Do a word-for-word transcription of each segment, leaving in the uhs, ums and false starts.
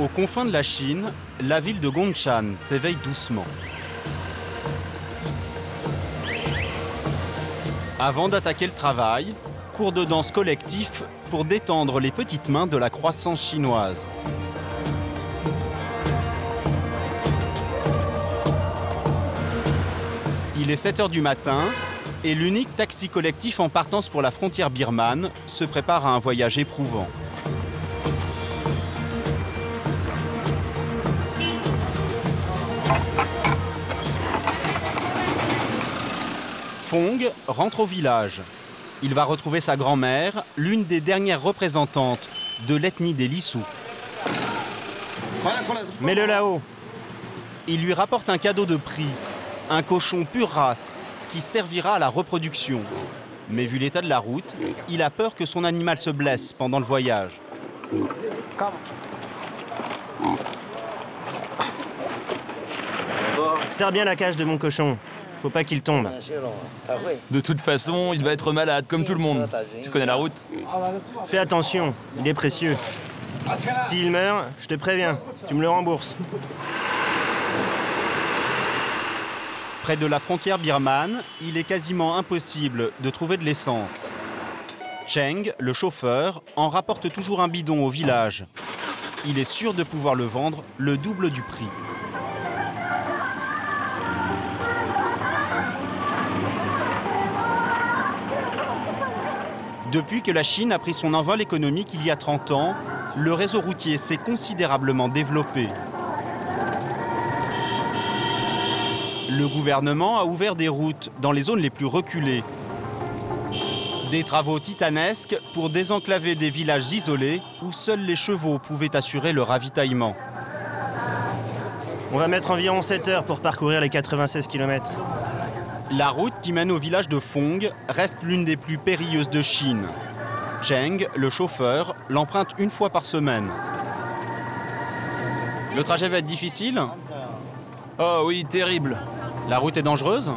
Aux confins de la Chine, la ville de Gongshan s'éveille doucement. Avant d'attaquer le travail, cours de danse collectif pour détendre les petites mains de la croissance chinoise. Il est sept heures du matin et l'unique taxi collectif en partance pour la frontière birmane se prépare à un voyage éprouvant. Fong rentre au village. Il va retrouver sa grand-mère, l'une des dernières représentantes de l'ethnie des Lissous. Mets-le là-haut. Il lui rapporte un cadeau de prix, un cochon pure race qui servira à la reproduction. Mais vu l'état de la route, il a peur que son animal se blesse pendant le voyage. Serre bien la cage de mon cochon. Faut pas qu'il tombe. De toute façon, il va être malade, comme tout le monde. Tu connais la route? Fais attention, il est précieux. S'il meurt, je te préviens, tu me le rembourses. Près de la frontière birmane, il est quasiment impossible de trouver de l'essence. Cheng, le chauffeur, en rapporte toujours un bidon au village. Il est sûr de pouvoir le vendre le double du prix. Depuis que la Chine a pris son envol économique il y a trente ans, le réseau routier s'est considérablement développé. Le gouvernement a ouvert des routes dans les zones les plus reculées. Des travaux titanesques pour désenclaver des villages isolés où seuls les chevaux pouvaient assurer le ravitaillement. On va mettre environ sept heures pour parcourir les quatre-vingt-seize kilomètres. La route qui mène au village de Fong reste l'une des plus périlleuses de Chine. Cheng, le chauffeur, l'emprunte une fois par semaine. Le trajet va être difficile? Oh oui, terrible. La route est dangereuse?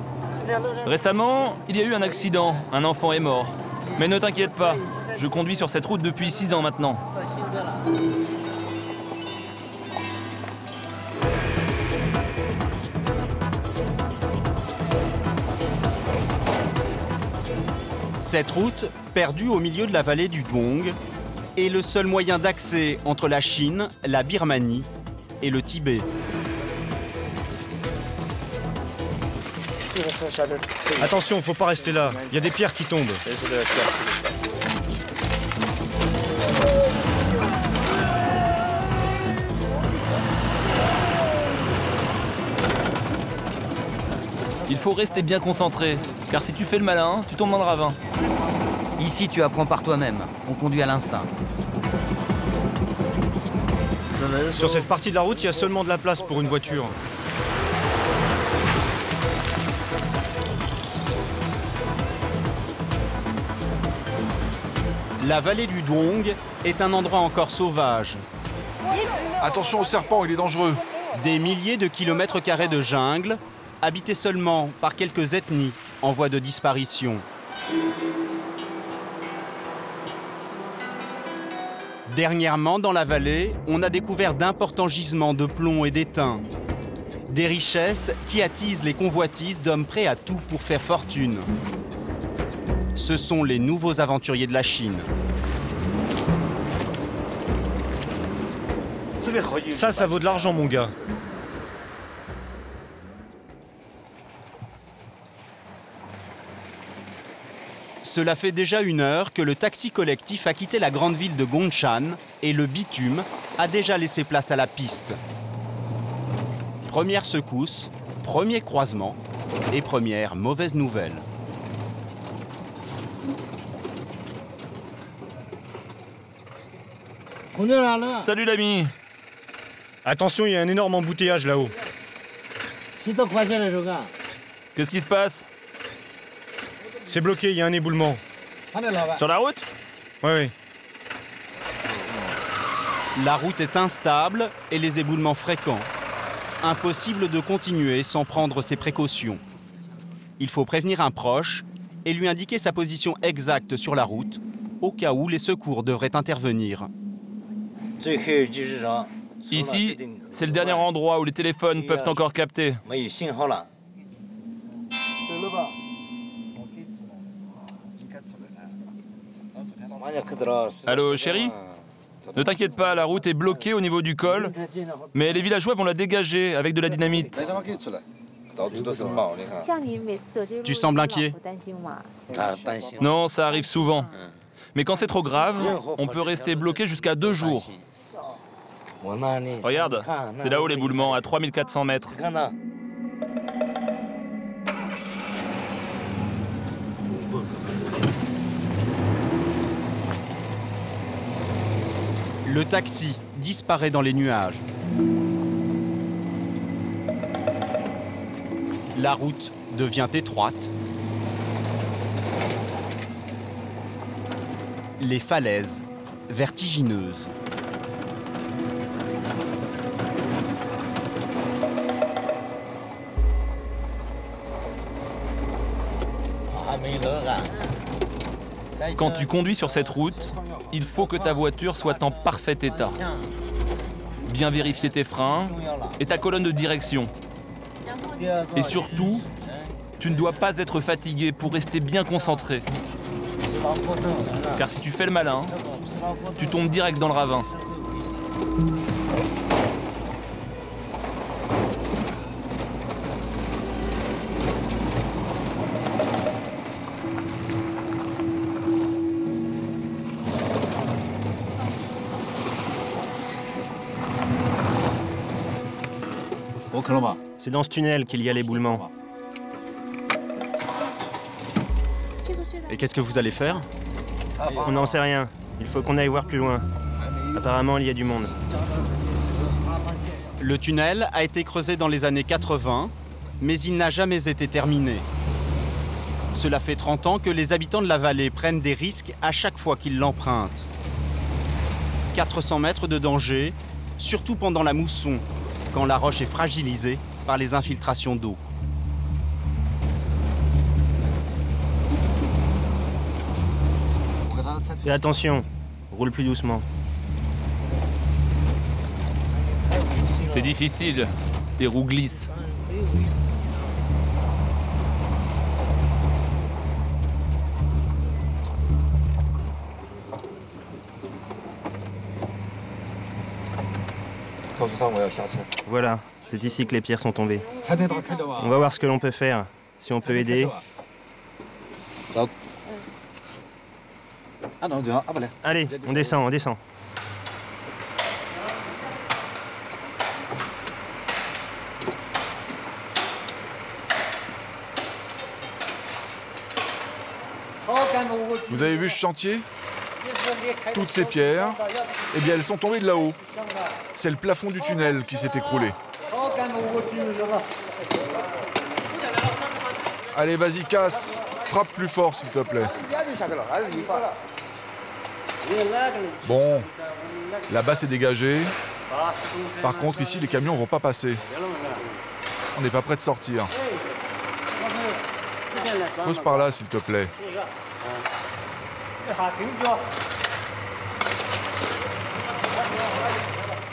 Récemment, il y a eu un accident. Un enfant est mort. Mais ne t'inquiète pas, je conduis sur cette route depuis six ans maintenant. Cette route, perdue au milieu de la vallée du Duong, est le seul moyen d'accès entre la Chine, la Birmanie et le Tibet. Attention, faut pas rester là. Il y a des pierres qui tombent. Il faut rester bien concentré, car si tu fais le malin, tu tombes dans le ravin. Ici, tu apprends par toi-même. On conduit à l'instinct. Sur cette partie de la route, il y a seulement de la place pour une voiture. La vallée du Duong est un endroit encore sauvage. Attention au serpent, il est dangereux. Des milliers de kilomètres carrés de jungle, habités seulement par quelques ethnies en voie de disparition. Dernièrement, dans la vallée, on a découvert d'importants gisements de plomb et d'étain. Des richesses qui attisent les convoitises d'hommes prêts à tout pour faire fortune. Ce sont les nouveaux aventuriers de la Chine. Ça, ça vaut de l'argent, mon gars. Cela fait déjà une heure que le taxi collectif a quitté la grande ville de Gongshan et le bitume a déjà laissé place à la piste. Première secousse, premier croisement et première mauvaise nouvelle. Salut l'ami. Attention, il y a un énorme embouteillage là-haut. Qu'est-ce qui se passe? C'est bloqué, il y a un éboulement. Sur la route? Oui, oui. La route est instable et les éboulements fréquents. Impossible de continuer sans prendre ses précautions. Il faut prévenir un proche et lui indiquer sa position exacte sur la route, au cas où les secours devraient intervenir. Ici, c'est le dernier endroit où les téléphones peuvent encore capter. Allô, chérie ? Ne t'inquiète pas, la route est bloquée au niveau du col, mais les villageois vont la dégager avec de la dynamite. Tu sembles inquiet ? Non, ça arrive souvent. Mais quand c'est trop grave, on peut rester bloqué jusqu'à deux jours. Regarde, c'est là-haut l'éboulement, à trois mille quatre cents mètres. Le taxi disparaît dans les nuages. La route devient étroite. Les falaises vertigineuses. Quand tu conduis sur cette route, il faut que ta voiture soit en parfait état. Bien vérifier tes freins et ta colonne de direction. Et surtout, tu ne dois pas être fatigué pour rester bien concentré. Car si tu fais le malin, tu tombes direct dans le ravin. C'est dans ce tunnel qu'il y a l'éboulement. Et qu'est-ce que vous allez faire? On n'en sait rien. Il faut qu'on aille voir plus loin. Apparemment, il y a du monde. Le tunnel a été creusé dans les années quatre-vingt, mais il n'a jamais été terminé. Cela fait trente ans que les habitants de la vallée prennent des risques à chaque fois qu'ils l'empruntent. quatre cents mètres de danger, surtout pendant la mousson, quand la roche est fragilisée par les infiltrations d'eau. Fais attention, roule plus doucement. C'est difficile, les roues glissent. Voilà, c'est ici que les pierres sont tombées. On va voir ce que l'on peut faire, si on peut aider. Allez, on descend, on descend. Vous avez vu ce chantier ? Toutes ces pierres, eh bien, elles sont tombées de là-haut. C'est le plafond du tunnel qui s'est écroulé. Allez, vas-y, casse. Frappe plus fort, s'il te plaît. Bon, là-bas, c'est dégagé. Par contre, ici, les camions ne vont pas passer. On n'est pas prêt de sortir. Creuse par là, s'il te plaît.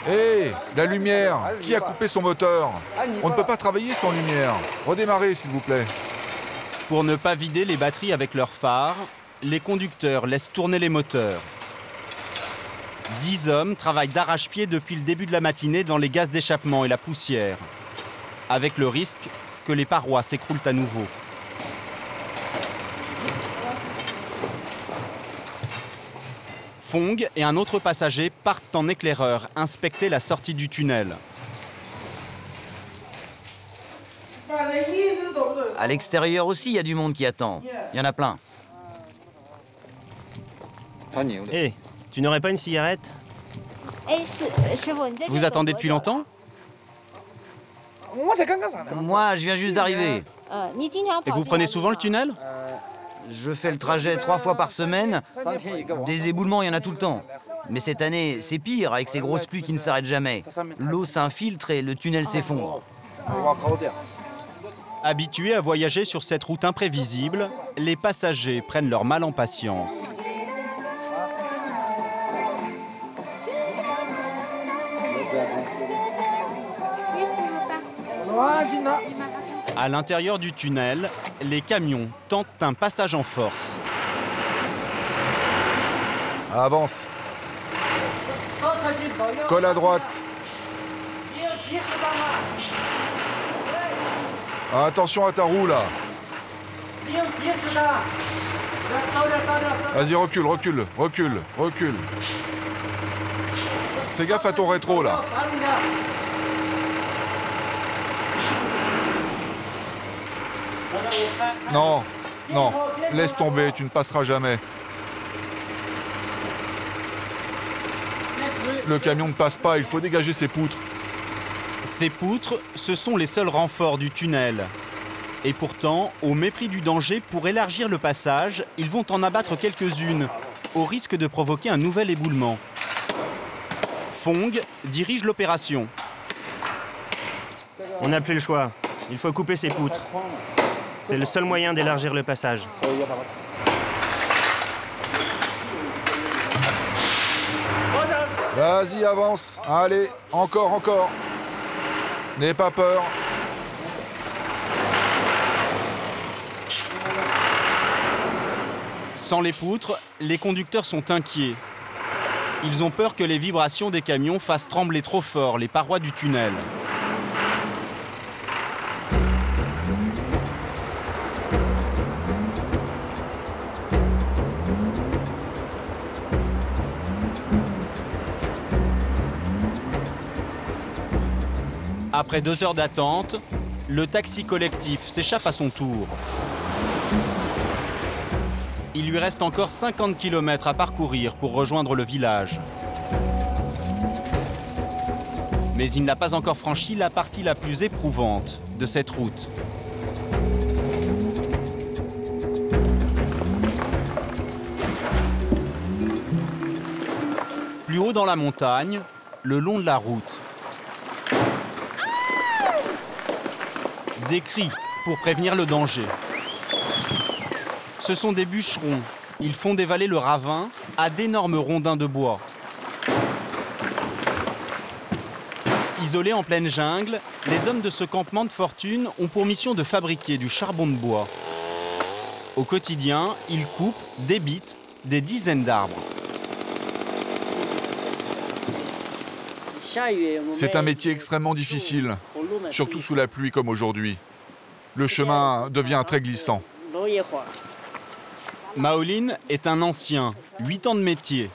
Hé, hey, la lumière! Qui a coupé son moteur? On ne peut pas travailler sans lumière. Redémarrez, s'il vous plaît. Pour ne pas vider les batteries avec leurs phares, les conducteurs laissent tourner les moteurs. Dix hommes travaillent d'arrache-pied depuis le début de la matinée dans les gaz d'échappement et la poussière, avec le risque que les parois s'écroulent à nouveau. Fong et un autre passager partent en éclaireur inspecter la sortie du tunnel. À l'extérieur aussi, il y a du monde qui attend. Il y en a plein. Hé, hey, tu n'aurais pas une cigarette? Vous attendez depuis longtemps? Moi, je viens juste d'arriver. Et vous prenez souvent le tunnel? Je fais le trajet trois fois par semaine. Des éboulements, il y en a tout le temps. Mais cette année, c'est pire avec ces grosses pluies qui ne s'arrêtent jamais. L'eau s'infiltre et le tunnel s'effondre. Habitués à voyager sur cette route imprévisible, les passagers prennent leur mal en patience. À l'intérieur du tunnel, les camions tentent un passage en force. Avance. Colle à droite. Attention à ta roue, là. Vas-y, recule, recule, recule, recule. Fais gaffe à ton rétro, là. Non, non, laisse tomber, tu ne passeras jamais. Le camion ne passe pas, il faut dégager ses poutres. Ces poutres, ce sont les seuls renforts du tunnel. Et pourtant, au mépris du danger, pour élargir le passage, ils vont en abattre quelques-unes, au risque de provoquer un nouvel éboulement. Fong dirige l'opération. On n'a plus le choix, il faut couper ces poutres. C'est le seul moyen d'élargir le passage. Vas-y, avance. Allez, encore, encore. N'aie pas peur. Sans les poutres, les conducteurs sont inquiets. Ils ont peur que les vibrations des camions fassent trembler trop fort les parois du tunnel. Après deux heures d'attente, le taxi collectif s'échappe à son tour. Il lui reste encore cinquante kilomètres à parcourir pour rejoindre le village. Mais il n'a pas encore franchi la partie la plus éprouvante de cette route. Plus haut dans la montagne, le long de la route, des cris pour prévenir le danger. Ce sont des bûcherons. Ils font dévaler le ravin à d'énormes rondins de bois. Isolés en pleine jungle, les hommes de ce campement de fortune ont pour mission de fabriquer du charbon de bois. Au quotidien, ils coupent, débitent des dizaines d'arbres. C'est un métier extrêmement difficile, surtout sous la pluie comme aujourd'hui. Le chemin devient très glissant. Maolin est un ancien, huit ans de métier.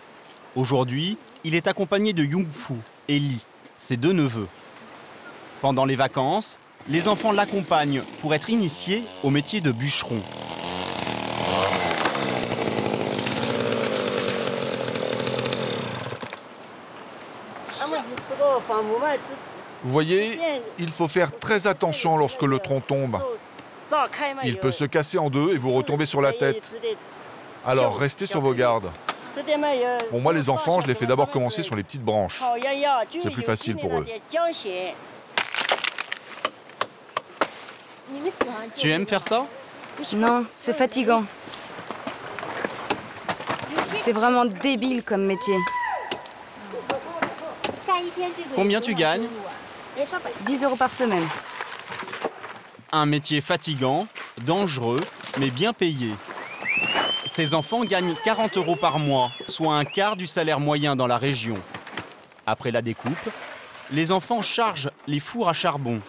Aujourd'hui, il est accompagné de Yongfu et Li, ses deux neveux. Pendant les vacances, les enfants l'accompagnent pour être initiés au métier de bûcheron. Vous voyez, il faut faire très attention lorsque le tronc tombe. Il peut se casser en deux et vous retomber sur la tête. Alors restez sur vos gardes. Bon, moi, les enfants, je les fais d'abord commencer sur les petites branches. C'est plus facile pour eux. Tu aimes faire ça? Non, c'est fatigant. C'est vraiment débile comme métier. Combien tu gagnes? dix euros par semaine. Un métier fatigant, dangereux, mais bien payé. Ces enfants gagnent quarante euros par mois, soit un quart du salaire moyen dans la région. Après la découpe, les enfants chargent les fours à charbon.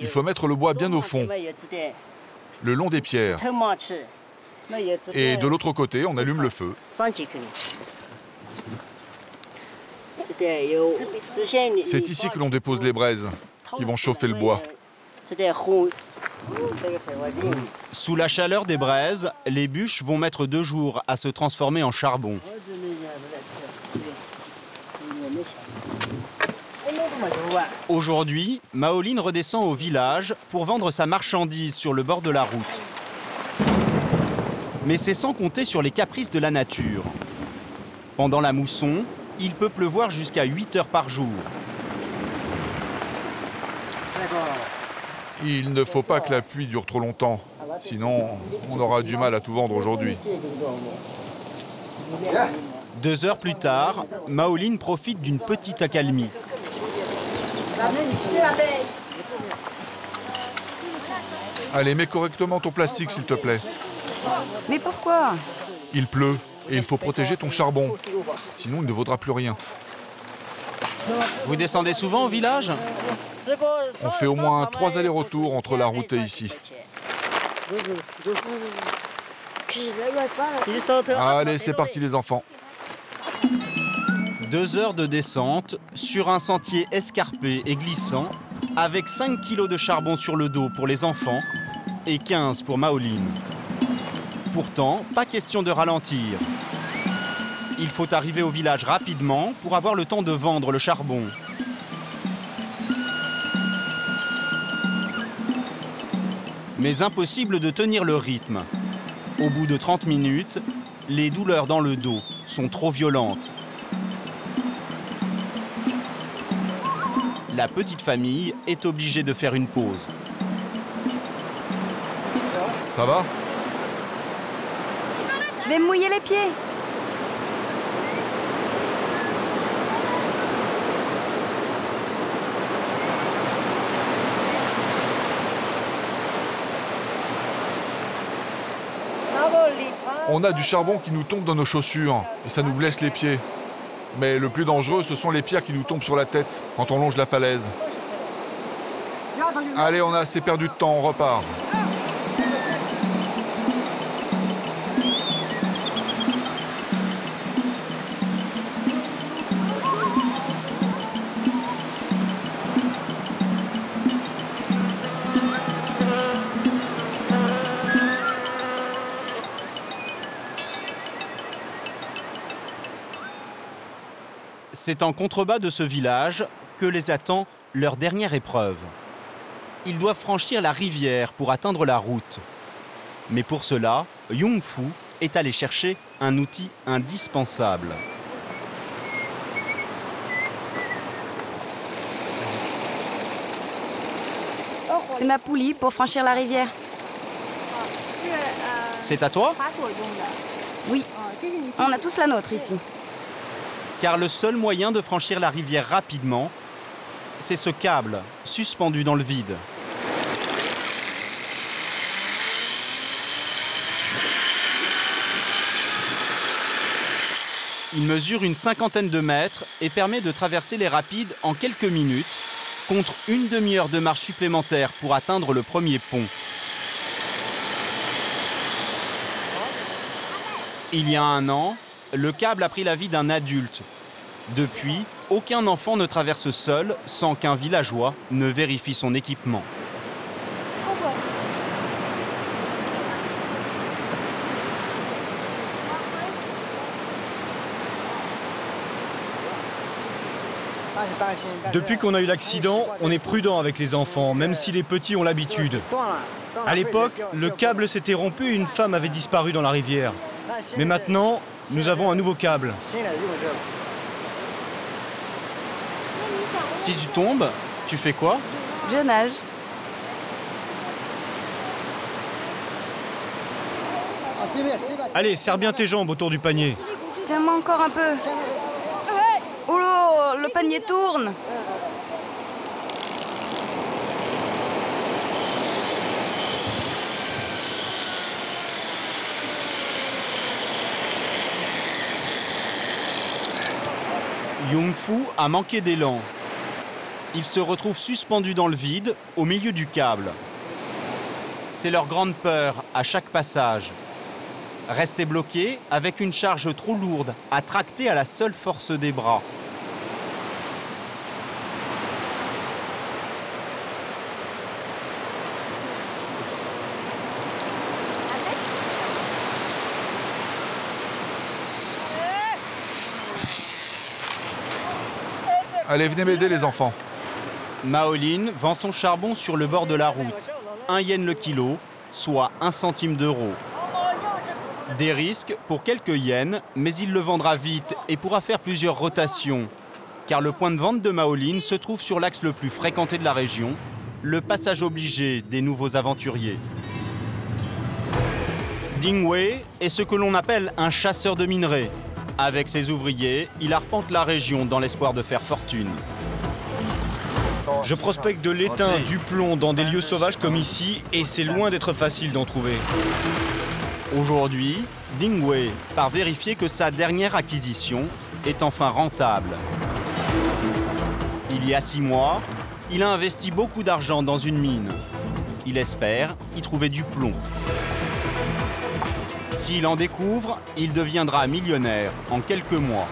Il faut mettre le bois bien au fond, le long des pierres. Et de l'autre côté, on allume le feu. C'est ici que l'on dépose les braises, qui vont chauffer le bois. Sous la chaleur des braises, les bûches vont mettre deux jours à se transformer en charbon. Aujourd'hui, Maolin redescend au village pour vendre sa marchandise sur le bord de la route. Mais c'est sans compter sur les caprices de la nature. Pendant la mousson, il peut pleuvoir jusqu'à huit heures par jour. Il ne faut pas que la pluie dure trop longtemps, sinon on aura du mal à tout vendre aujourd'hui. Deux heures plus tard, Maolin profite d'une petite accalmie. Allez, mets correctement ton plastique, s'il te plaît. Mais pourquoi? Il pleut et il faut protéger ton charbon, sinon il ne vaudra plus rien. Vous descendez souvent au village? On fait au moins trois allers-retours entre la route et ici. Allez, c'est parti les enfants. Deux heures de descente sur un sentier escarpé et glissant, avec cinq kilos de charbon sur le dos pour les enfants et quinze pour Maolin. Pourtant, pas question de ralentir. Il faut arriver au village rapidement pour avoir le temps de vendre le charbon. Mais impossible de tenir le rythme. Au bout de trente minutes, les douleurs dans le dos sont trop violentes. La petite famille est obligée de faire une pause. Ça va? Je vais me mouiller les pieds. On a du charbon qui nous tombe dans nos chaussures et ça nous blesse les pieds. Mais le plus dangereux, ce sont les pierres qui nous tombent sur la tête quand on longe la falaise. Allez, on a assez perdu de temps, on repart. C'est en contrebas de ce village que les attend leur dernière épreuve. Ils doivent franchir la rivière pour atteindre la route. Mais pour cela, Yongfu est allé chercher un outil indispensable. C'est ma poulie pour franchir la rivière. C'est à toi? Oui, on a tous la nôtre ici. Car le seul moyen de franchir la rivière rapidement, c'est ce câble suspendu dans le vide. Il mesure une cinquantaine de mètres et permet de traverser les rapides en quelques minutes, contre une demi-heure de marche supplémentaire pour atteindre le premier pont. Il y a un an, le câble a pris la vie d'un adulte. Depuis, aucun enfant ne traverse seul sans qu'un villageois ne vérifie son équipement. Depuis qu'on a eu l'accident, on est prudent avec les enfants, même si les petits ont l'habitude. À l'époque, le câble s'était rompu et une femme avait disparu dans la rivière. Mais maintenant, nous avons un nouveau câble. Si tu tombes, tu fais quoi? Je nage. Allez, serre bien tes jambes autour du panier. Tiens-moi encore un peu. Oh là, le panier tourne. Yongfu a manqué d'élan. Il se retrouve suspendu dans le vide, au milieu du câble. C'est leur grande peur à chaque passage. Rester bloqué avec une charge trop lourde à tracter à la seule force des bras. Allez, venez m'aider les enfants. Maolin vend son charbon sur le bord de la route. un yen le kilo, soit un centime d'euro. Des risques pour quelques yens, mais il le vendra vite et pourra faire plusieurs rotations. Car le point de vente de Maolin se trouve sur l'axe le plus fréquenté de la région, le passage obligé des nouveaux aventuriers. Dingwei est ce que l'on appelle un chasseur de minerais. Avec ses ouvriers, il arpente la région dans l'espoir de faire fortune. Je prospecte de l'étain, du plomb dans des lieux sauvages comme ici, et c'est loin d'être facile d'en trouver. Aujourd'hui, Dingwei part vérifier que sa dernière acquisition est enfin rentable. Il y a six mois, il a investi beaucoup d'argent dans une mine. Il espère y trouver du plomb. S'il en découvre, il deviendra millionnaire en quelques mois.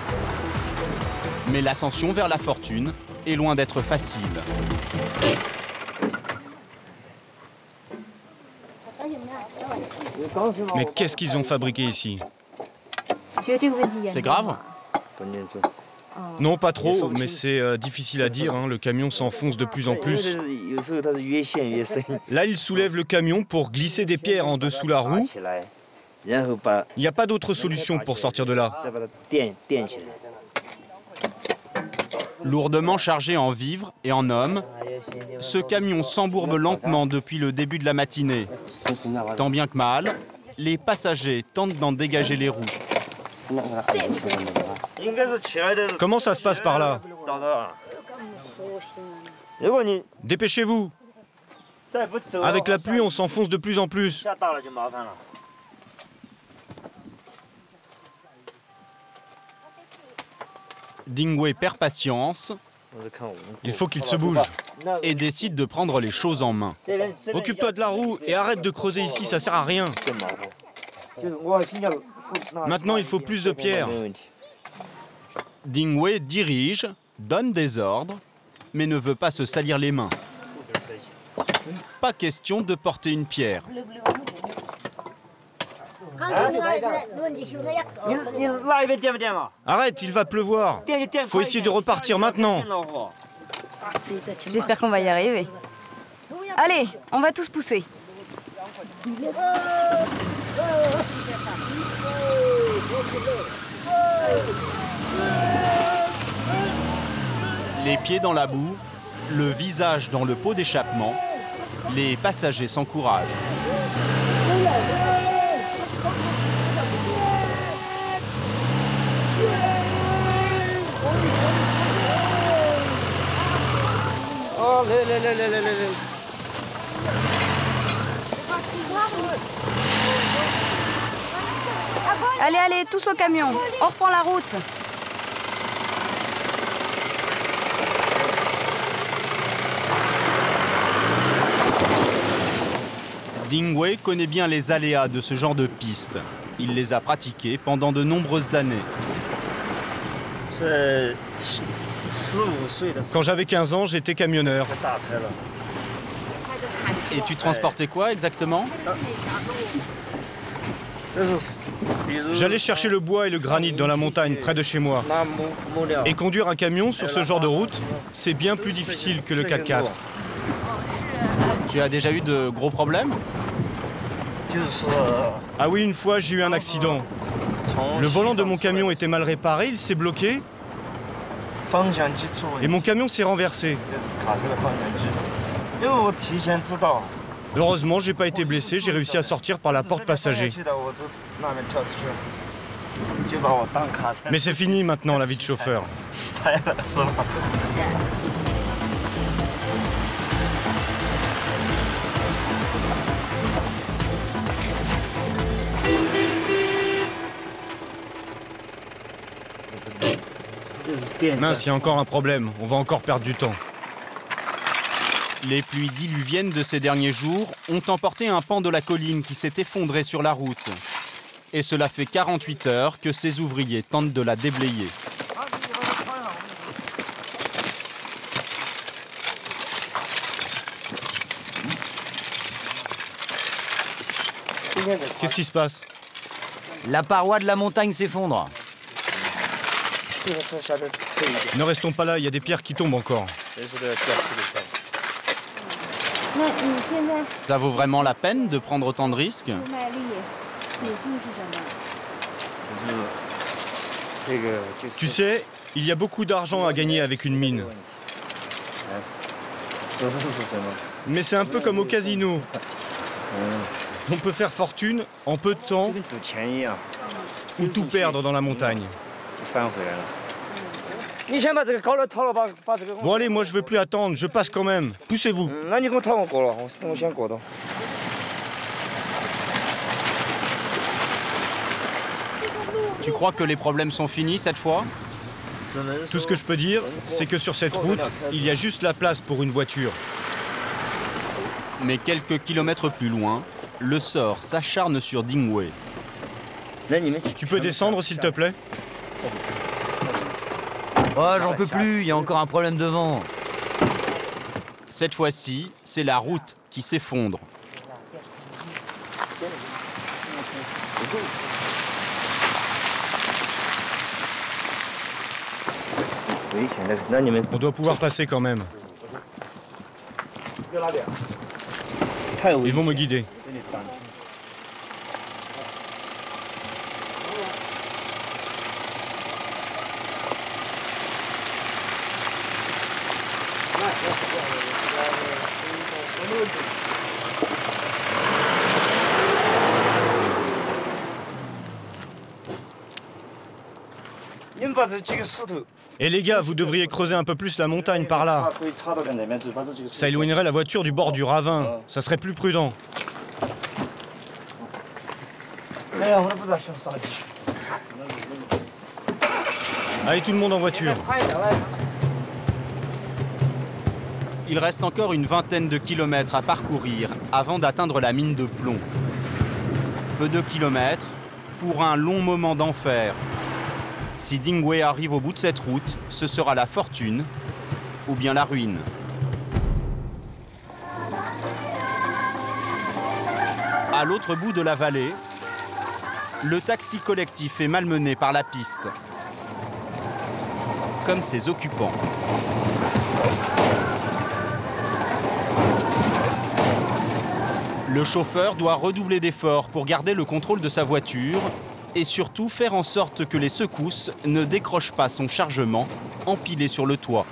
Mais l'ascension vers la fortune est loin d'être facile. Mais qu'est-ce qu'ils ont fabriqué ici? C'est grave? Non, pas trop, mais c'est euh, difficile à dire, hein. Le camion s'enfonce de plus en plus. Là, ils soulèvent le camion pour glisser des pierres en dessous la roue. Il n'y a pas d'autre solution pour sortir de là. Lourdement chargé en vivres et en hommes, ce camion s'embourbe lentement depuis le début de la matinée. Tant bien que mal, les passagers tentent d'en dégager les roues. Comment ça se passe par là? Dépêchez-vous! Avec la pluie, on s'enfonce de plus en plus. Dingwei perd patience, il faut qu'il se bouge, et décide de prendre les choses en main. Occupe-toi de la roue et arrête de creuser ici, ça sert à rien. Maintenant, il faut plus de pierres. Dingwei dirige, donne des ordres, mais ne veut pas se salir les mains. Pas question de porter une pierre. Arrête, il va pleuvoir. Faut essayer de repartir maintenant. J'espère qu'on va y arriver. Allez, on va tous pousser. Les pieds dans la boue, le visage dans le pot d'échappement, les passagers s'encouragent. Allez, allez, tous au camion. On reprend la route. Dingwei connaît bien les aléas de ce genre de piste. Il les a pratiqués pendant de nombreuses années. Quand j'avais quinze ans, j'étais camionneur. Et tu transportais quoi exactement? J'allais chercher le bois et le granit dans la montagne près de chez moi. Et conduire un camion sur ce genre de route, c'est bien plus difficile que le quatre quatre. Tu as déjà eu de gros problèmes? Ah oui, une fois, j'ai eu un accident. Le volant de mon camion était mal réparé, il s'est bloqué. Et mon camion s'est renversé. Heureusement, j'ai pas été blessé, j'ai réussi à sortir par la porte passager. Mais c'est fini maintenant, la vie de chauffeur. Mince, il y a encore un problème, on va encore perdre du temps. Les pluies diluviennes de ces derniers jours ont emporté un pan de la colline qui s'est effondré sur la route. Et cela fait quarante-huit heures que ces ouvriers tentent de la déblayer. Qu'est-ce qui se passe? La paroi de la montagne s'effondre. Ne restons pas là, il y a des pierres qui tombent encore. Ça vaut vraiment la peine de prendre autant de risques? Tu sais, il y a beaucoup d'argent à gagner avec une mine. Mais c'est un peu comme au casino. On peut faire fortune en peu de temps ou tout perdre dans la montagne. Bon allez, moi je veux plus attendre, je passe quand même. Poussez-vous. Tu crois que les problèmes sont finis cette fois ? Tout ce que je peux dire, c'est que sur cette route, il y a juste la place pour une voiture. Mais quelques kilomètres plus loin, le sort s'acharne sur Dingwei. Tu peux descendre, s'il te plaît ? Oh, j'en peux plus, il y a encore un problème devant. Cette fois-ci, c'est la route qui s'effondre. On doit pouvoir passer quand même. Ils vont me guider. Et les gars, vous devriez creuser un peu plus la montagne par là. Ça éloignerait la voiture du bord du ravin. Ça serait plus prudent. Allez, tout le monde en voiture. Il reste encore une vingtaine de kilomètres à parcourir avant d'atteindre la mine de plomb. Peu de kilomètres pour un long moment d'enfer. Si Dingwei arrive au bout de cette route, ce sera la fortune ou bien la ruine. À l'autre bout de la vallée, le taxi collectif est malmené par la piste, comme ses occupants. Le chauffeur doit redoubler d'efforts pour garder le contrôle de sa voiture et surtout faire en sorte que les secousses ne décrochent pas son chargement empilé sur le toit.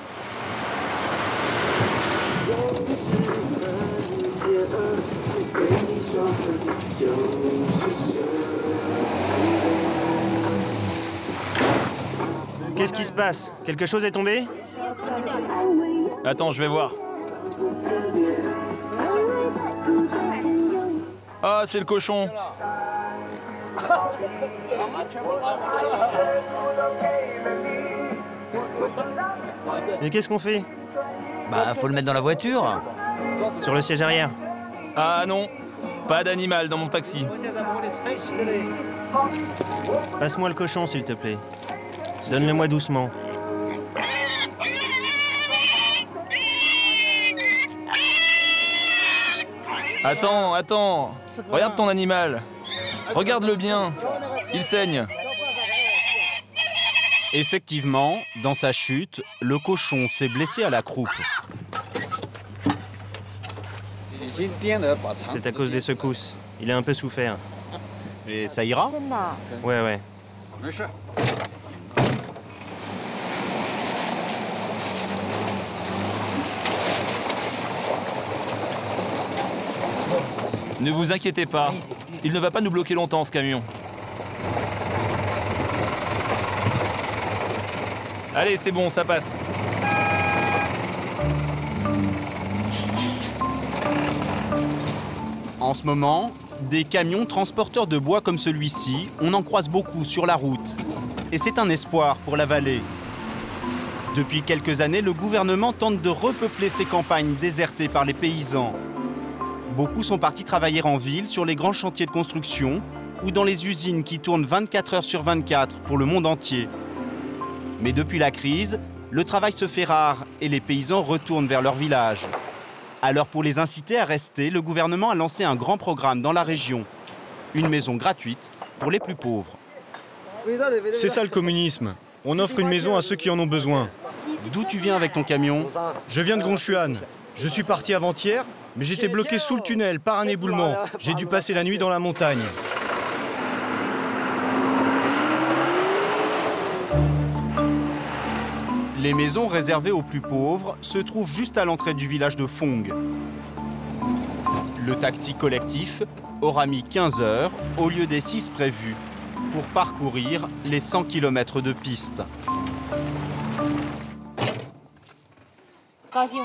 Qu'est-ce qui se passe? Quelque chose est tombé? Attends, je vais voir. Ah, c'est le cochon. Et qu'est-ce qu'on fait? Bah, faut le mettre dans la voiture. Sur le siège arrière. Ah non, pas d'animal dans mon taxi. Passe-moi le cochon, s'il te plaît. Donne-le-moi doucement. Attends, attends. Regarde ton animal. Regarde-le bien, il saigne. Effectivement, dans sa chute, le cochon s'est blessé à la croupe. C'est à cause des secousses. Il a un peu souffert. Et ça ira? Ouais, ouais. Ne vous inquiétez pas, il ne va pas nous bloquer longtemps, ce camion. Allez, c'est bon, ça passe. En ce moment, des camions transporteurs de bois comme celui-ci, on en croise beaucoup sur la route. Et c'est un espoir pour la vallée. Depuis quelques années, le gouvernement tente de repeupler ces campagnes désertées par les paysans. Beaucoup sont partis travailler en ville, sur les grands chantiers de construction ou dans les usines qui tournent vingt-quatre heures sur vingt-quatre pour le monde entier. Mais depuis la crise, le travail se fait rare et les paysans retournent vers leur village. Alors pour les inciter à rester, le gouvernement a lancé un grand programme dans la région. Une maison gratuite pour les plus pauvres. C'est ça le communisme. On offre une maison à ceux qui en ont besoin. D'où tu viens avec ton camion? Je viens de Gongshan. Je suis parti avant-hier. Mais j'étais bloqué sous le tunnel par un éboulement. J'ai dû passer la nuit dans la montagne. Les maisons réservées aux plus pauvres se trouvent juste à l'entrée du village de Fong. Le taxi collectif aura mis quinze heures au lieu des six prévues pour parcourir les cent kilomètres de piste.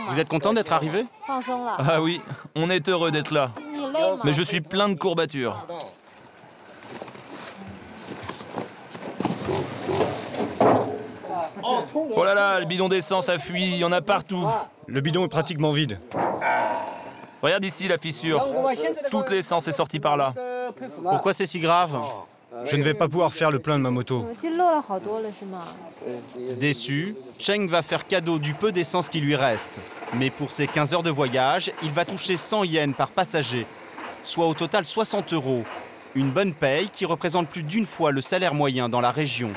Vous êtes content d'être arrivé? Ah oui, on est heureux d'être là. Mais je suis plein de courbatures. Oh là là, le bidon d'essence a fui, il y en a partout. Le bidon est pratiquement vide. Regarde ici la fissure. Toute l'essence est sortie par là. Pourquoi c'est si grave? Je ne vais pas pouvoir faire le plein de ma moto. Déçu, Cheng va faire cadeau du peu d'essence qui lui reste. Mais pour ses quinze heures de voyage, il va toucher cent yens par passager, soit au total soixante euros. Une bonne paye qui représente plus d'une fois le salaire moyen dans la région.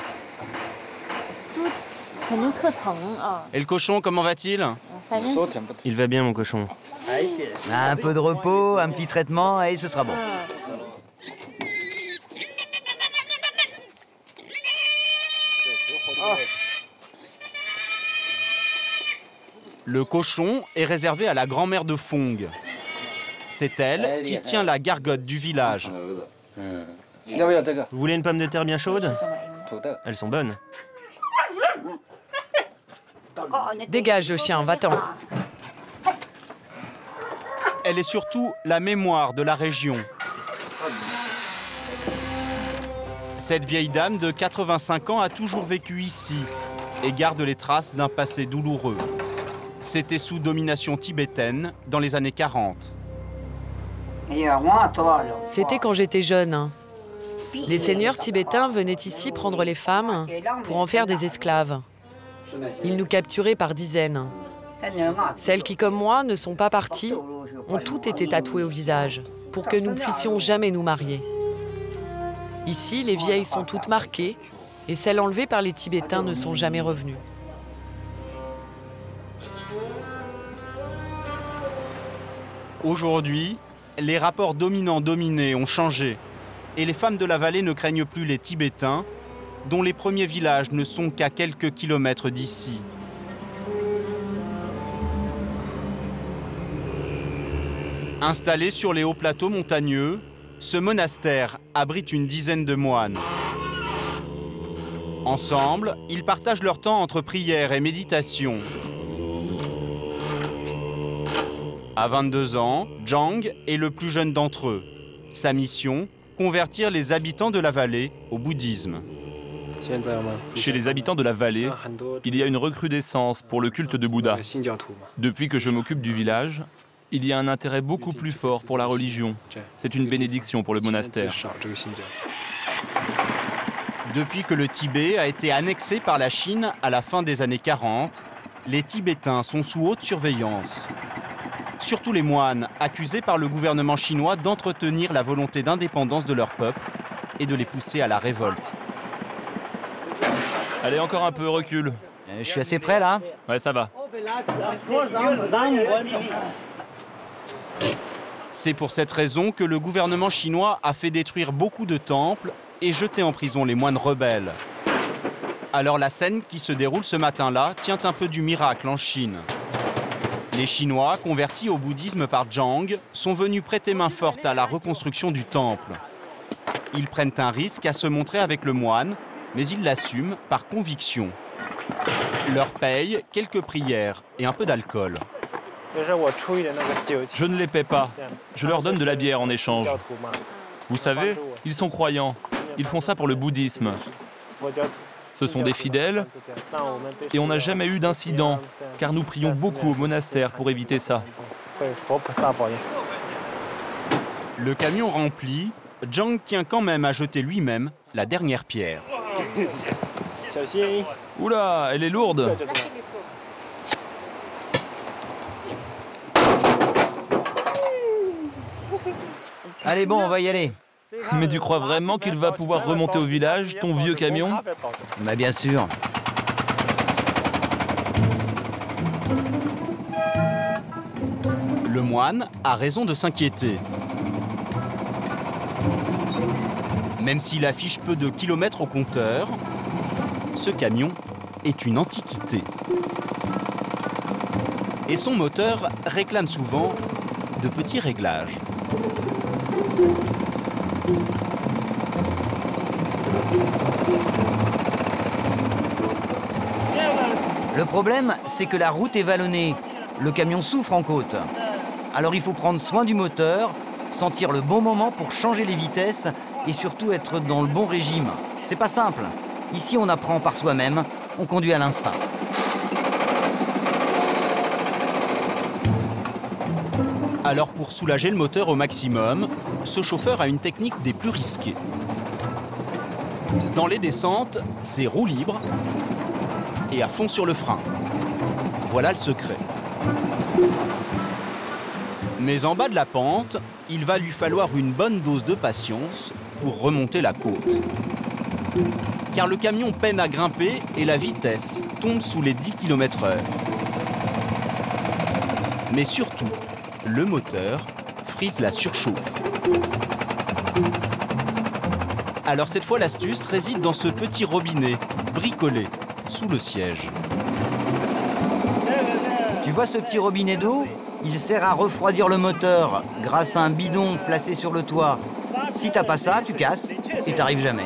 Et le cochon, comment va-t-il? Il va bien, mon cochon. Un peu de repos, un petit traitement, et ce sera bon. Le cochon est réservé à la grand-mère de Fong. C'est elle qui tient la gargote du village. Vous voulez une pomme de terre bien chaude? Elles sont bonnes. Dégage, chien, va-t'en. Elle est surtout la mémoire de la région. Cette vieille dame de quatre-vingt-cinq ans a toujours vécu ici et garde les traces d'un passé douloureux. C'était sous domination tibétaine dans les années quarante. C'était quand j'étais jeune. Les seigneurs tibétains venaient ici prendre les femmes pour en faire des esclaves. Ils nous capturaient par dizaines. Celles qui, comme moi, ne sont pas parties, ont toutes été tatouées au visage pour que nous ne puissions jamais nous marier. Ici, les vieilles sont toutes marquées et celles enlevées par les Tibétains ne sont jamais revenues. Aujourd'hui, les rapports dominants-dominés ont changé et les femmes de la vallée ne craignent plus les Tibétains, dont les premiers villages ne sont qu'à quelques kilomètres d'ici. Installé sur les hauts plateaux montagneux, ce monastère abrite une dizaine de moines. Ensemble, ils partagent leur temps entre prière et méditation. À vingt-deux ans, Zhang est le plus jeune d'entre eux. Sa mission, convertir les habitants de la vallée au bouddhisme. Chez les habitants de la vallée, il y a une recrudescence pour le culte de Bouddha. Depuis que je m'occupe du village, il y a un intérêt beaucoup plus fort pour la religion. C'est une bénédiction pour le monastère. Depuis que le Tibet a été annexé par la Chine à la fin des années quarante, les Tibétains sont sous haute surveillance. Surtout les moines, accusés par le gouvernement chinois d'entretenir la volonté d'indépendance de leur peuple et de les pousser à la révolte. Allez, encore un peu, recule. Euh, je suis assez près, là. Ouais, ça va. C'est pour cette raison que le gouvernement chinois a fait détruire beaucoup de temples et jeter en prison les moines rebelles. Alors la scène qui se déroule ce matin-là tient un peu du miracle en Chine. Les Chinois, convertis au bouddhisme par Zhang, sont venus prêter main forte à la reconstruction du temple. Ils prennent un risque à se montrer avec le moine, mais ils l'assument par conviction. Leur paye quelques prières et un peu d'alcool. Je ne les paie pas. Je leur donne de la bière en échange. Vous savez, ils sont croyants. Ils font ça pour le bouddhisme. Ce sont des fidèles et on n'a jamais eu d'incident, car nous prions beaucoup au monastère pour éviter ça. Le camion rempli, Zhang tient quand même à jeter lui-même la dernière pierre. Oula, elle est lourde. Allez, bon, on va y aller. Mais tu crois vraiment qu'il va pouvoir remonter au village, ton vieux camion? Bah bien sûr. Le moine a raison de s'inquiéter. Même s'il affiche peu de kilomètres au compteur, ce camion est une antiquité. Et son moteur réclame souvent de petits réglages. Le problème, c'est que la route est vallonnée. Le camion souffle en côte. Alors il faut prendre soin du moteur, sentir le bon moment pour changer les vitesses et surtout être dans le bon régime. C'est pas simple. Ici, on apprend par soi-même, on conduit à l'instinct. Alors pour soulager le moteur au maximum, ce chauffeur a une technique des plus risquées. Dans les descentes, c'est roue libre et à fond sur le frein. Voilà le secret. Mais en bas de la pente, il va lui falloir une bonne dose de patience pour remonter la côte. Car le camion peine à grimper et la vitesse tombe sous les dix kilomètres heure. Mais surtout, le moteur frise la surchauffe. Alors cette fois, l'astuce réside dans ce petit robinet bricolé sous le siège. Tu vois ce petit robinet d'eau? Il sert à refroidir le moteur grâce à un bidon placé sur le toit. Si t'as pas ça, tu casses et t'arrives jamais.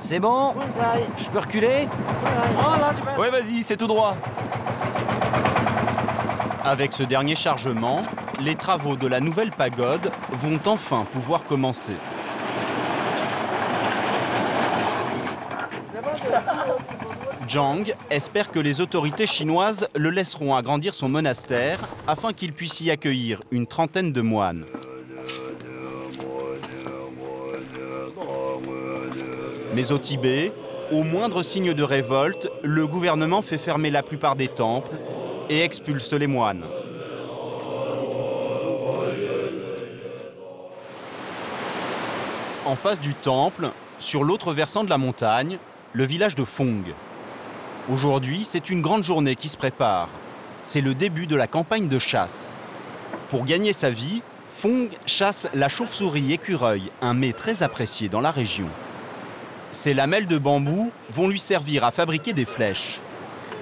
C'est bon? Je peux reculer? Ouais, vas-y, c'est tout droit. Avec ce dernier chargement, les travaux de la nouvelle pagode vont enfin pouvoir commencer. Zhang espère que les autorités chinoises le laisseront agrandir son monastère afin qu'il puisse y accueillir une trentaine de moines. Mais au Tibet, au moindre signe de révolte, le gouvernement fait fermer la plupart des temples et expulse les moines. En face du temple, sur l'autre versant de la montagne, le village de Fong. Aujourd'hui, c'est une grande journée qui se prépare. C'est le début de la campagne de chasse. Pour gagner sa vie, Fong chasse la chauve-souris écureuil, un mets très apprécié dans la région. Ces lamelles de bambou vont lui servir à fabriquer des flèches.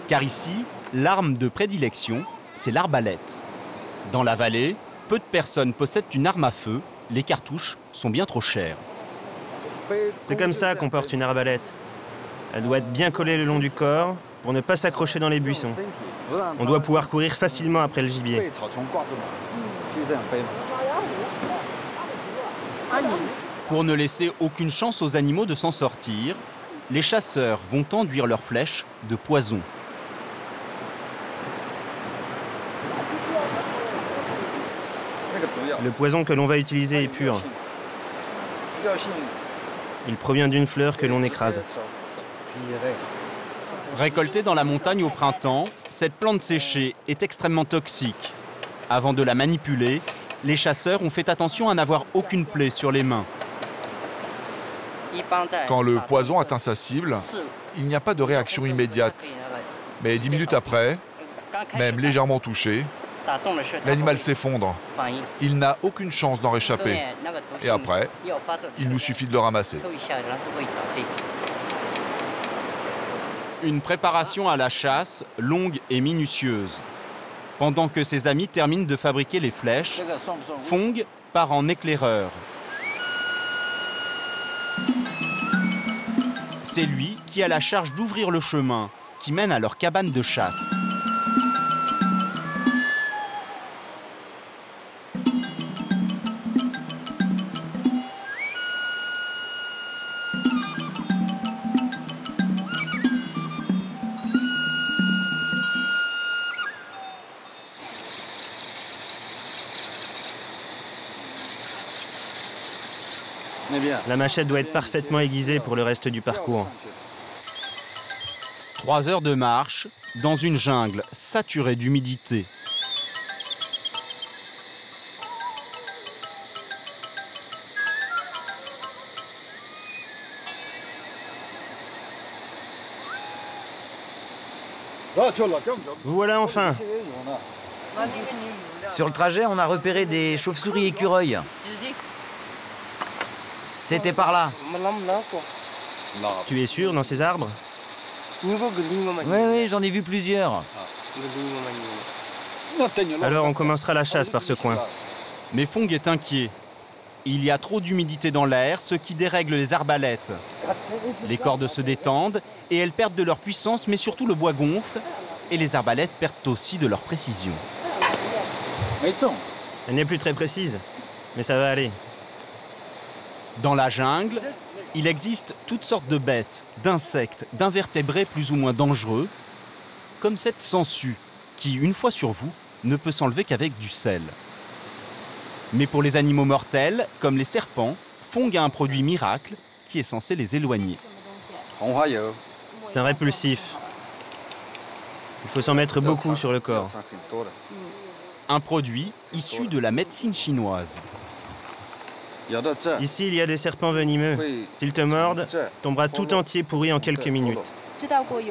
Car ici, l'arme de prédilection, c'est l'arbalète. Dans la vallée, peu de personnes possèdent une arme à feu. Les cartouches sont bien trop chères. C'est comme ça qu'on porte une arbalète. Elle doit être bien collée le long du corps pour ne pas s'accrocher dans les buissons. On doit pouvoir courir facilement après le gibier. Pour ne laisser aucune chance aux animaux de s'en sortir, les chasseurs vont enduire leurs flèches de poison. Le poison que l'on va utiliser est pur. Il provient d'une fleur que l'on écrase. Récoltée dans la montagne au printemps, cette plante séchée est extrêmement toxique. Avant de la manipuler, les chasseurs ont fait attention à n'avoir aucune plaie sur les mains. Quand le poison atteint sa cible, il n'y a pas de réaction immédiate. Mais dix minutes après, même légèrement touché, l'animal s'effondre. Il n'a aucune chance d'en réchapper. Et après, il nous suffit de le ramasser. Une préparation à la chasse longue et minutieuse. Pendant que ses amis terminent de fabriquer les flèches, Fong part en éclaireur. C'est lui qui a la charge d'ouvrir le chemin qui mène à leur cabane de chasse. La machette doit être parfaitement aiguisée pour le reste du parcours. Trois heures de marche dans une jungle saturée d'humidité. Vous voilà enfin. Sur le trajet, on a repéré des chauves-souris écureuils. C'était par là. Tu es sûr dans ces arbres? Oui, oui, j'en ai vu plusieurs. Alors on commencera la chasse par ce coin. Mais Fong est inquiet. Il y a trop d'humidité dans l'air, ce qui dérègle les arbalètes. Les cordes se détendent et elles perdent de leur puissance, mais surtout le bois gonfle et les arbalètes perdent aussi de leur précision. Elle n'est plus très précise, mais ça va aller. Dans la jungle, il existe toutes sortes de bêtes, d'insectes, d'invertébrés plus ou moins dangereux, comme cette sangsue qui, une fois sur vous, ne peut s'enlever qu'avec du sel. Mais pour les animaux mortels, comme les serpents, Fong a un produit miracle qui est censé les éloigner. C'est un répulsif. Il faut s'en mettre beaucoup sur le corps. Un produit issu de la médecine chinoise. Ici, il y a des serpents venimeux. S'ils te mordent, ton bras tout entier pourrit en quelques minutes.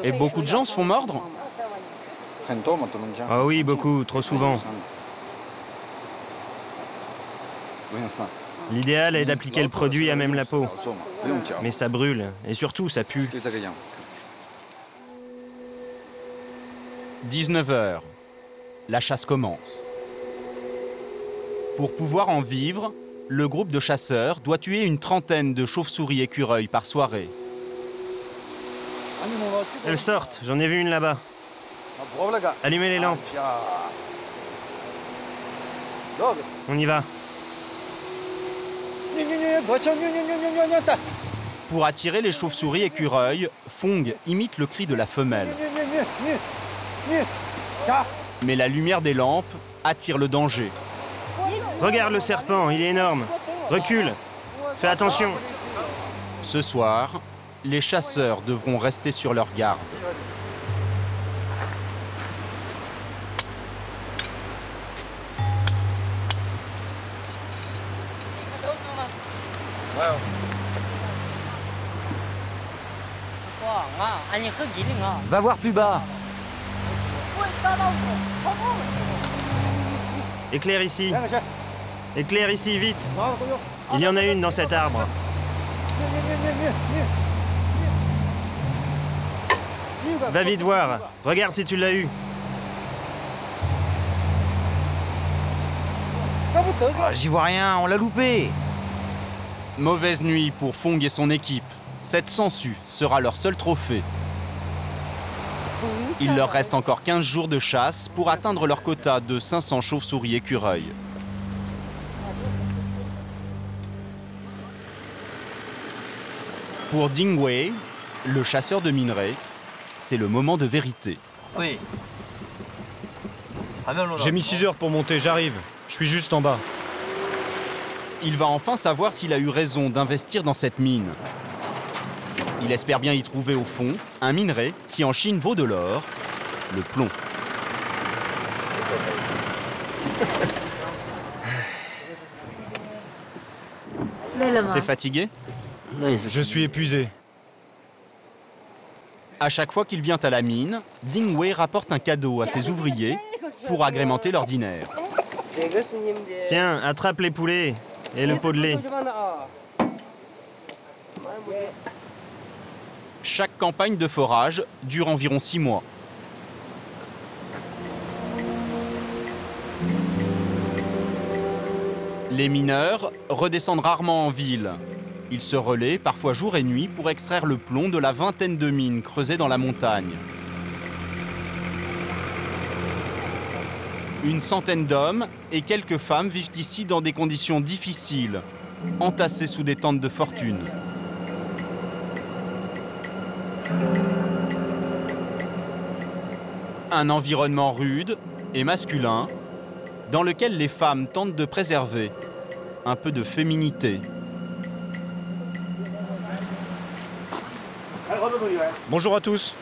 Et beaucoup de gens se font mordre? Ah oui, beaucoup, trop souvent. L'idéal est d'appliquer le produit à même la peau. Mais ça brûle, et surtout, ça pue. dix-neuf heures. La chasse commence. Pour pouvoir en vivre, le groupe de chasseurs doit tuer une trentaine de chauves-souris écureuils par soirée. Elles sortent, j'en ai vu une là-bas. Allumez les lampes. On y va. Pour attirer les chauves-souris écureuils, Fong imite le cri de la femelle. Mais la lumière des lampes attire le danger. Regarde le serpent, il est énorme. Recule. Fais attention. Ce soir, les chasseurs devront rester sur leur garde. Va voir plus bas. Éclaire ici. Éclaire ici, vite. Il y en a une dans cet arbre. Va vite voir. Regarde si tu l'as eu. Oh, j'y vois rien, on l'a loupé. Mauvaise nuit pour Fong et son équipe. Cette sangsue sera leur seul trophée. Il leur reste encore quinze jours de chasse pour atteindre leur quota de cinq cents chauves-souris écureuils. Pour Dingwei, le chasseur de minerais, c'est le moment de vérité. Oui. J'ai mis six heures pour monter, j'arrive. Je suis juste en bas. Il va enfin savoir s'il a eu raison d'investir dans cette mine. Il espère bien y trouver au fond un minerai qui en Chine vaut de l'or, le plomb. T'es fatigué? Je suis épuisé. À chaque fois qu'il vient à la mine, Dingwei rapporte un cadeau à ses ouvriers pour agrémenter l'ordinaire. Tiens, attrape les poulets. Et le pot de lait. Chaque campagne de forage dure environ six mois. Les mineurs redescendent rarement en ville. Ils se relaient parfois jour et nuit pour extraire le plomb de la vingtaine de mines creusées dans la montagne. Une centaine d'hommes et quelques femmes vivent ici dans des conditions difficiles, entassés sous des tentes de fortune. Un environnement rude et masculin, dans lequel les femmes tentent de préserver un peu de féminité. Bonjour à tous.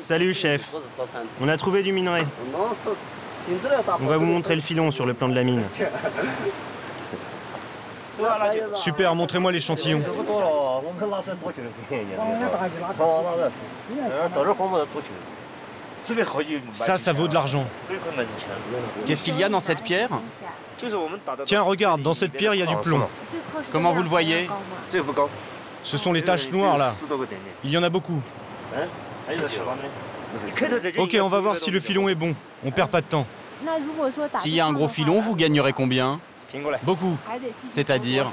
Salut, chef. On a trouvé du minerai. On va vous montrer le filon sur le plan de la mine. Super, montrez-moi l'échantillon. Ça, ça vaut de l'argent. Qu'est-ce qu'il y a dans cette pierre? Tiens, regarde, dans cette pierre, il y a du plomb. Comment vous le voyez? Ce sont les taches noires, là. Il y en a beaucoup. Ok, on va voir si le filon est bon. On perd pas de temps. S'il y a un gros filon, vous gagnerez combien? Beaucoup. C'est-à-dire?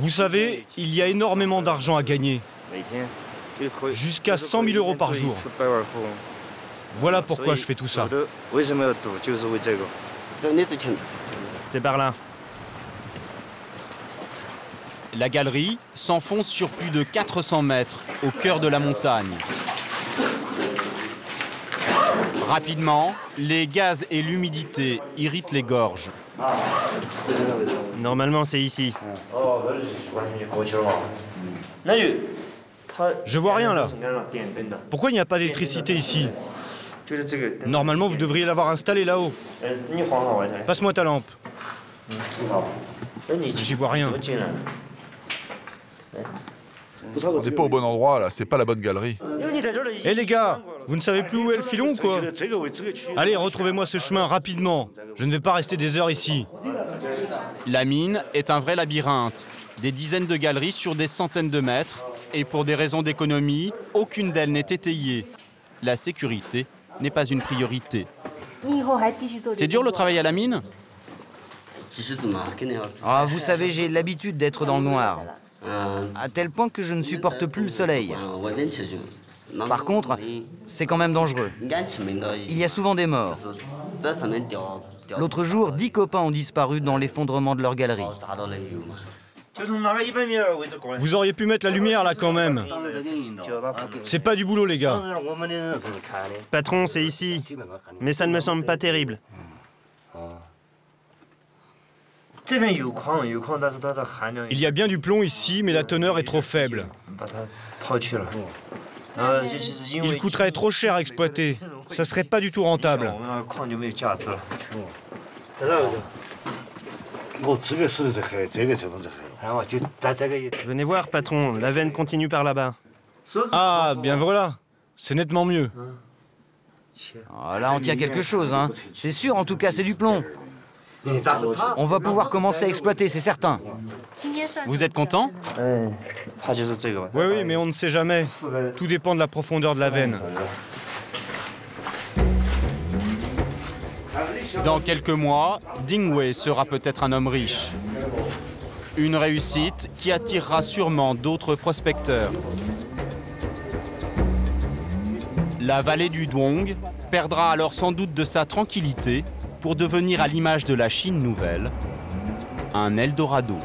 Vous savez, il y a énormément d'argent à gagner. Jusqu'à cent mille euros par jour. Voilà pourquoi je fais tout ça. C'est par là. La galerie s'enfonce sur plus de quatre cents mètres, au cœur de la montagne. Rapidement, les gaz et l'humidité irritent les gorges. Normalement, c'est ici. Je vois rien, là. Pourquoi il n'y a pas d'électricité ici? Normalement, vous devriez l'avoir installée là-haut. Passe-moi ta lampe. J'y vois rien. On n'est pas au bon endroit, là. C'est pas la bonne galerie. Hé, hey, les gars, vous ne savez plus où est le filon ou quoi? Allez, retrouvez-moi ce chemin rapidement. Je ne vais pas rester des heures ici. La mine est un vrai labyrinthe. Des dizaines de galeries sur des centaines de mètres. Et pour des raisons d'économie, aucune d'elles n'est étayée. La sécurité n'est pas une priorité. C'est dur le travail à la mine? Ah, vous savez, j'ai l'habitude d'être dans le noir. À tel point que je ne supporte plus le soleil. Par contre, c'est quand même dangereux. Il y a souvent des morts. L'autre jour, dix copains ont disparu dans l'effondrement de leur galerie. Vous auriez pu mettre la lumière là quand même. C'est pas du boulot, les gars. Patron, c'est ici. Mais ça ne me semble pas terrible. Il y a bien du plomb ici, mais la teneur est trop faible. Il coûterait trop cher à exploiter. Ça serait pas du tout rentable. Venez voir, patron, la veine continue par là-bas. Ah, bien voilà. C'est nettement mieux. Oh, là, on tient quelque chose, hein. C'est sûr, en tout cas, c'est du plomb. On va pouvoir commencer à exploiter, c'est certain. Vous êtes content? Oui, oui, mais on ne sait jamais. Tout dépend de la profondeur de la veine. Dans quelques mois, Dingwei sera peut-être un homme riche. Une réussite qui attirera sûrement d'autres prospecteurs. La vallée du Duong perdra alors sans doute de sa tranquillité pour devenir à l'image de la Chine nouvelle, un Eldorado.